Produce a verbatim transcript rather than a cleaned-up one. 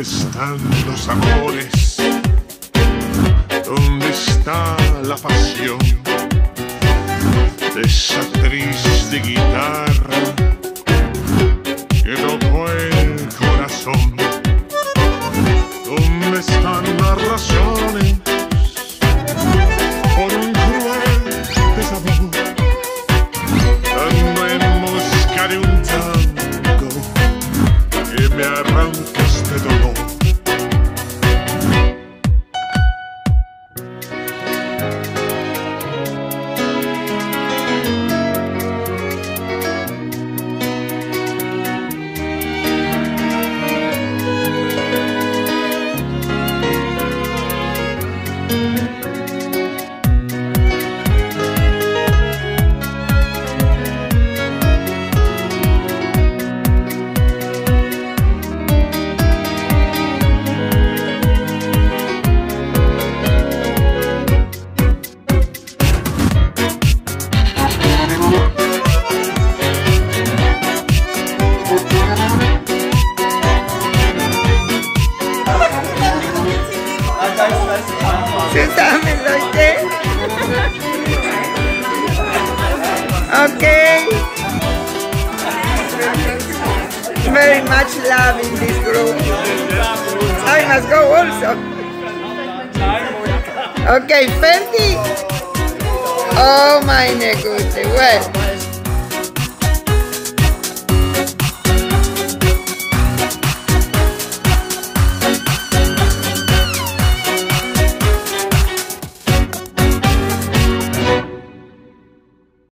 ¿Dónde están los amores? ¿Dónde está la pasión de esa triste guitarra que tocó el corazón? ¿Dónde están las razones por un cruel desamor? Ando en busca de un tango que me arranca este dolor. Okay. Very much love in this group. I must go also. Okay, Fenty. Oh my goodness. Well.